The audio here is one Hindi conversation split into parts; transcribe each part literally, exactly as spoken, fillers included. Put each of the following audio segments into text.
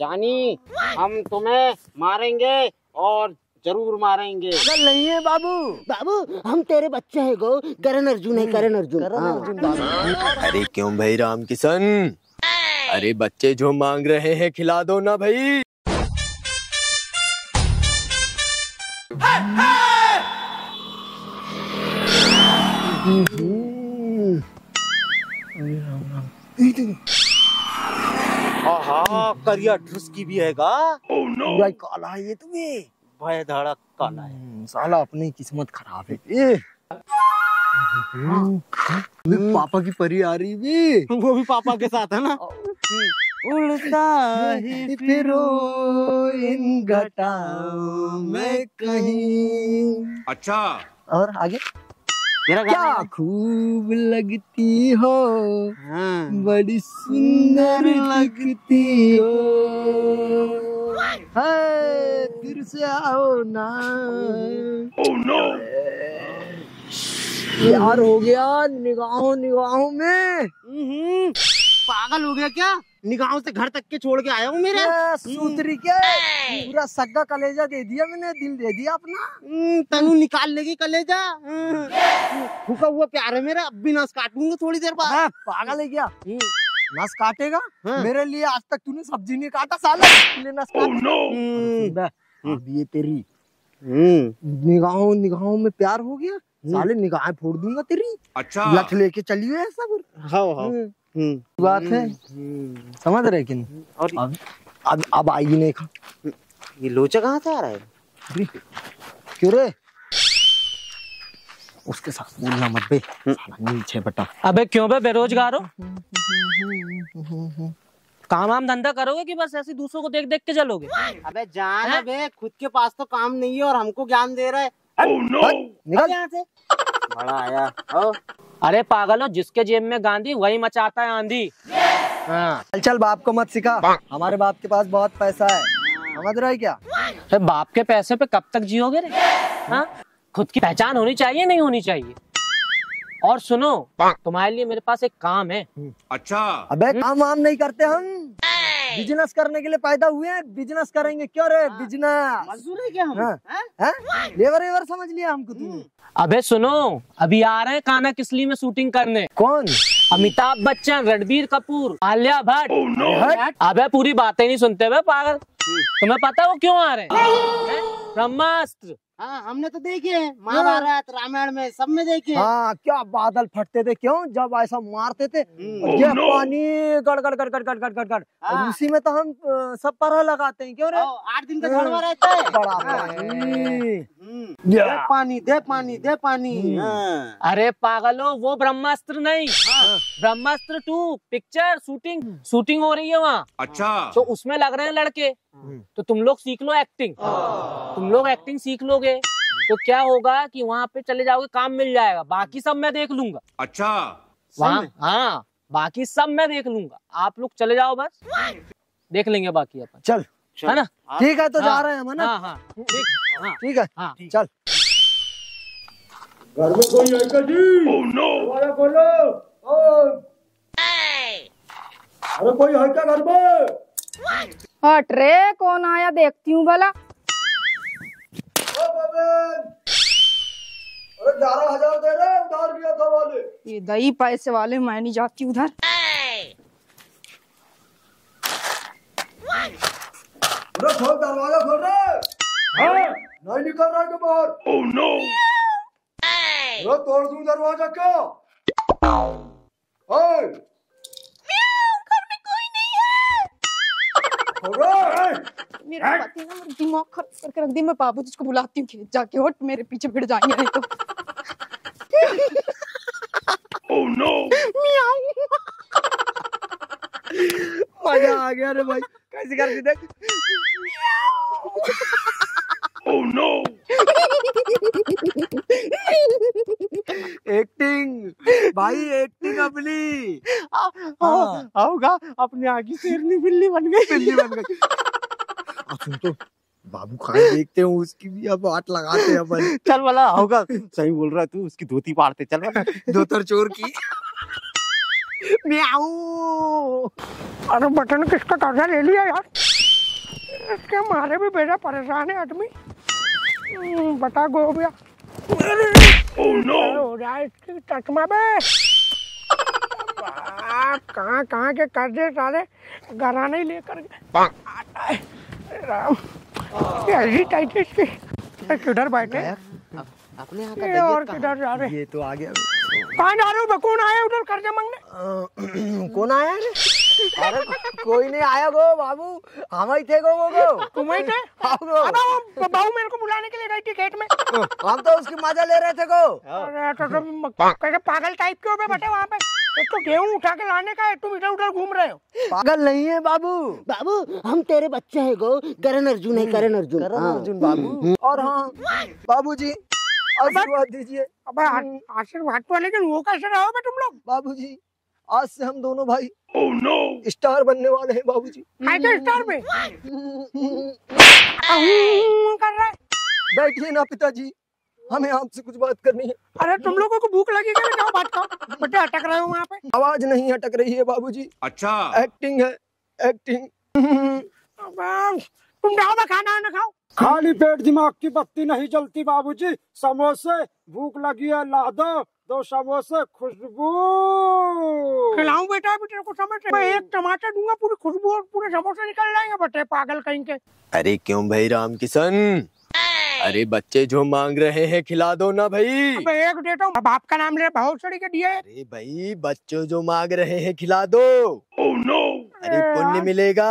जानी, हम तुम्हें मारेंगे और जरूर मारेंगे। नहीं है बाबू, बाबू हम तेरे बच्चे हैं गो, करण अर्जुन है, करण अर्जुन, करण अर्जुन बाबू। अरे क्यों भाई राम किसन, अरे बच्चे जो मांग रहे हैं खिला दो ना भाई। हाँ, करिया ड्रेस की भी है का? Oh no! भाई काला है ये तुम्हें? भाई धाड़ा काला है। साला अपनी किस्मत खराब है। ए! पापा की परी आ रही है, वो भी पापा के साथ है ना। उड़ता ही फिरो इन घटाओं में कहीं। अच्छा और आगे क्या खूब लगती हो, हाँ। बड़ी सुंदर लगती हो, है फिर से आओ ना। oh, no. यार हो गया निगाहों निगाहों में, पागल हो गया क्या? निगाहों से घर तक के छोड़ के आया हूँ मेरे सूत्री के, पूरा सगा कलेजा दे दिया मैंने, दिल दे दिया अपना। तनु निकाल लेगी कलेजा, फूका हुआ प्यार है मेरा, अब भी नस काटूंगा थोड़ी देर बाद। पागल है क्या, नस काटेगा? मेरे लिए आज तक तूने सब्जी नहीं काटा साला, इसलिए नस काट। अब ये तेरी निगाहों निगाहों में प्यार हो गया, साले निगाहें फोड़ दूंगा तेरी। अच्छा लठ लेके चलिए सब बात है, समझ रहे कि नहीं? और अब अब, अब आई नहीं खा। ये लोचा कहाँ से आ रहा है? क्यों रे, उसके साथ बोलना मत बे, नीचे बटा। अबे क्यों बे बेरोजगार हो, काम आम धंधा करोगे कि बस ऐसे दूसरों को देख देख के चलोगे? अबे जान है? बे खुद के पास तो काम नहीं है और हमको ज्ञान दे रहा है। oh, no! निकल यहाँ से, बड़ा आया। अरे पागल हो, जिसके जेब में गांधी वही मचाता है आंधी। yes! हाँ। चल चल बाप को मत सिखा, हमारे बाप के पास बहुत पैसा है, समझ रहे क्या? तो बाप के पैसे पे कब तक जियोगे रे? yes! हाँ? खुद की पहचान होनी चाहिए, नहीं होनी चाहिए? और सुनो, तुम्हारे लिए मेरे पास एक काम है। अच्छा अबे काम वाम नहीं करते हम, बिजनेस करने के लिए पैदा हुए हैं, बिजनेस करेंगे। क्यों रे, बिजनेस मजदूर है क्या हम? हाँ, हाँ? लेवर वेवर समझ लिया हमको तुमने? अबे सुनो, अभी आ रहे हैं काना किसली में शूटिंग करने। कौन? अमिताभ बच्चन, रणबीर कपूर, आलिया भट्ट। oh, no. अबे पूरी बातें नहीं सुनते हुए पागल, तुम्हें पता है वो क्यों आ रहे हैं? ब्रह्मास्त्र। हाँ हमने तो देखे हैं, महाभारत रामायण में सब में देखे। हाँ क्या बादल फटते थे क्यों, जब ऐसा मारते थे ये पानी गड़ गड़ गड़ गड़ गड़ गड़ गड़ गड़, उसी में तो हम सब पर लगाते हैं। क्यों रे, आठ दिन का झड़वा रहता है, बड़ा पानी दे पानी दे पानी। अरे पागलो, वो ब्रह्मास्त्र नहीं, Brahmastra two picture shooting shooting हो रही है वहाँ। अच्छा तो उसमें लग रहे हैं लड़के, तो तुम लोग सीख लो एक्टिंग। तुम लोग एक्टिंग सीख लोगे तो क्या होगा कि वहाँ पे चले जाओगे, काम मिल जाएगा, बाकी सब मैं देख लूंगा। अच्छा वहाँ, हाँ बाकी सब मैं देख लूंगा, आप लोग चले जाओ बस, देख लेंगे बाकी अपन। चल है ना, ठीक है तो हाँ, जा रहे हैं हम है ना। हाँ, हाँ, ठीक, हाँ, ठीक है हाँ, ठीक। चल घर में कोई आएगा जी? oh, no. अरे बोलो, अरे कोई है क्या घर में? हट रे, कौन आया देखती हूँ भला। अरे ग्यारह हजार दे रहे, उधार दिया था वाले। ये दही पैसे वाले, मैं नहीं जाती उधर। अरे खोल दरवाजा, खोल रे। हाँ? नहीं निकल रहा है बाहर। oh, no. अरे तोड़ दूं दरवाजा क्या? घर में कोई नहीं है। मेरा पति ना मेरा दिमाग खराब करके रख दी। मैं बाबू जिसको बुलाती हूँ जाके, हट मेरे पीछे भिड़ जाएंगे नहीं तो। oh, no. मजा आ गया रे भाई, कैसे कर दी देख। oh, no. एक्टिंग भाई, एक्टिंग अपनी। होगा अपने आगे शेरनी बिल्ली बन गई, बिल्ली बन गई। तो बाबू खान देखते हैं उसकी भी अब आट लगाते हैं अपन। चल वाला होगा, सही बोल रहा है तू, उसकी धोती पाड़ते। चल वाला धोतर चोर की। म्याऊ, अरे बटन किसका कब्जा ले लिया यार। इसके मारे भी बेटा परेशान है आदमी, बता गो भैया हो जाए इसकी चश्मा पे। कहाँ कहाँ के कर दे सारे, घरा नहीं लेकर गए। किधर बैठे अपने और किधर जा रहे? ये तो आ गया। कहाँ जा रहे हो? कौन आया उधर कर्जा मांगने? कौन आया? अरे कोई नहीं आया गो बाबू, हम ही थे गो गो गो। तुम ही थे? हाँ गो। अब वो बाबू मेरे को बुलाने के लिए गई थी खेत में, हम तो उसकी मजा ले रहे थे गो। अरे तो तुम कैसे पागल टाइप के हो बे बेटे? वहाँ पे एक तो गेहूँ उठा के लाने का है, तुम इधर उधर घूम रहे हो। पागल नहीं है बाबू, बाबू हम तेरे बच्चे है गो, करण अर्जुन है, करण अर्जुन, करण अर्जुन बाबू। और हाँ बाबू जी आशीर्वाद दीजिए। अब आशीर्वाद तो लेकिन वो कैसे रहो बे तुम लोग? बाबू जी आज से हम दोनों भाई oh, no. स्टार बनने वाले हैं बाबूजी। जी स्टार में कर रहा है। बैठिए ना पिताजी, हमें आपसे कुछ बात करनी है। अरे तुम लोगों को भूख लगी क्या? क्या बात करो बेटे, अटक रहे हो वहाँ पे। आवाज नहीं अटक रही है बाबूजी। अच्छा एक्टिंग है, एक्टिंग। तुम जाओ खाना ना खाओ, खाली पेट दिमाग की बत्ती नहीं जलती बाबूजी। समोसे भूख लगी है, ला दो दो समोसे। खुशबू खिलाऊं बेटा? अभी तेरे को समझ, मैं एक टमाटर दूंगा, पूरी खुशबू और पूरे समोसे निकल जाएंगे बेटे। पागल कहीं के। अरे क्यों भाई राम किसन, अरे बच्चे जो मांग रहे हैं खिला दो ना भाई। अब एक देता हूँ, बाप का नाम ले भावसड़ी के दिए। अरे भाई बच्चों जो मांग रहे हैं खिला दो। oh, no. अरे पुण्य मिलेगा।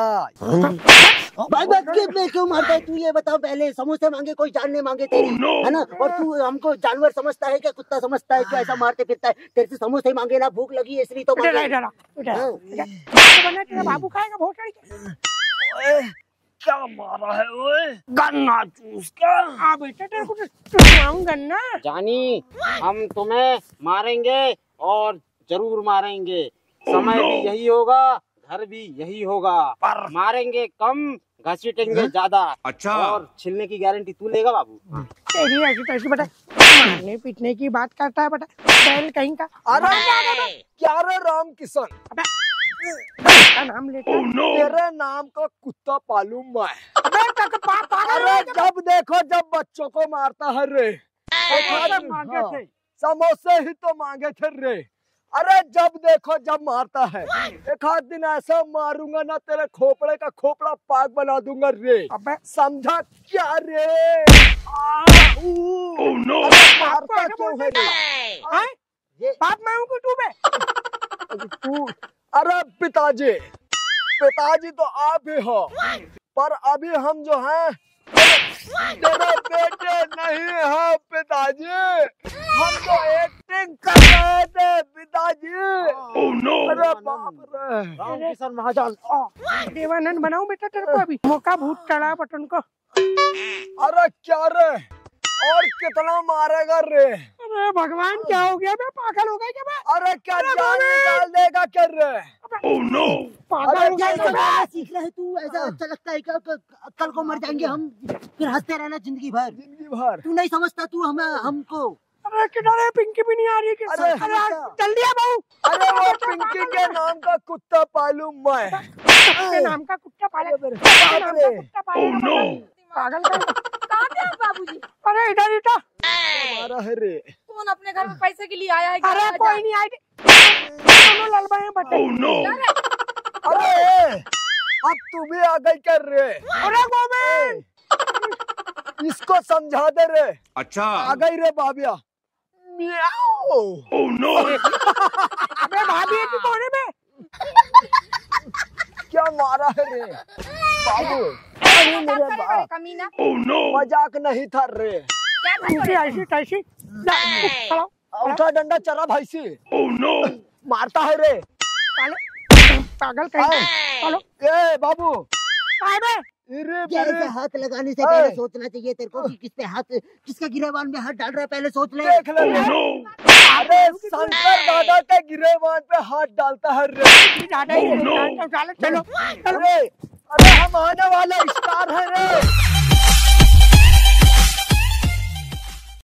भाई बच्चे में क्यों मारता है तू, ये बताओ पहले। समोसे मांगे कोई जान नहीं मांगे तेरी, oh, no. है ना? और तू हमको जानवर समझता है क्या, कुत्ता समझता है जो ऐसा मारते फिरता है? तेरे से समोसे मांगे ना, भूख लगी है इसलिए तो। बाबू खाएगा भावसड़ी, क्या मारा है वो? गन्ना चूस के। हाँ बेटा तेरे को चूसाऊं गन्ना। जानी हम तुम्हें मारेंगे और जरूर मारेंगे। समय oh, no. भी यही होगा, घर भी यही होगा, पर मारेंगे कम, घसीटेंगे ज्यादा। अच्छा और छिलने की गारंटी तू लेगा बाबू? तेरी ऐसी तैसी बेटा, मारने पीटने की बात करता है बेटा, बैल कहीं का। अरे क्या रे राम किशन, नाम लेता oh, no. तेरे नाम का कुत्ता पालू मैं। अरे जब देखो जब बच्चों को मारता है रे। मांगे थे समोसे ही तो मांगे थे रे। अरे जब देखो जब मारता है, एक आध दिन ऐसा मारूंगा ना तेरे खोपड़े का खोपड़ा पाक बना दूंगा रे। अबे समझा क्या रे? oh, no. मारता क्यों है रे? बाप मैं हूँ तू। अरे पिताजी, पिताजी तो आप ही हो, पर अभी हम जो हैं तेरे बेटे नहीं हैं पिताजी, हम तो एक्टिंग कर रहे थे पिताजी। oh, no. अरे बाप रे राम किशन महाजान, देवानंद बनाऊं बेटा तेरे को? अभी मौका भूत चढ़ा बटन को। अरे क्या रे, और कितना मारेगा रे? अरे भगवान क्या हो गया बे, पागल हो गया क्या बे? अरे क्या जान निकाल देगा कर रे? oh, no. पागल हो गया। सीख रहे तू, ऐसा अच्छा लगता है क्या? कल को मर जाएंगे हम, फिर हंसते रहना जिंदगी भर, जिंदगी भर। तू नहीं समझता तू हम हमको। अरे किधर है पिंकी? भी नहीं आ रही है। अरे जल्दी आ बहू। अरे वो पिंकी के नाम का कुत्ता पालू मैं, के नाम का कुत्ता पाले। पागल कहाँ बाबू जी? अरे इधर इटा मारा है रे। कौन अपने घर में पैसे के लिए आया है? अरे कोई नहीं आया, दोनों ललबाए हैं बटे। oh, no. अरे अब तू भी आ गई कर रे। अरे गोविंद इसको समझा दे रे। अच्छा आ गई रे बाबिया। oh, no. अबे भाभी की कोने में क्या मारा है रे बाबू? अरे मेरे बाप कमीना, मजाक नहीं था रे। क्या ऐसी तैसी उठा डंडा चरा भाई से। oh, no. मारता है रे पागल कहीं। ए बाबू हाथ लगाने से पहले सोचना चाहिए तेरे को कि किस पे हाथ, किसके गिरेबान में हाथ डाल रहा है, पहले सोच ले। देख ले अरे शंकर दादा के गिरेबान पे हाथ डालता है रे। अरे अरे हम आने वाले स्टार है रे।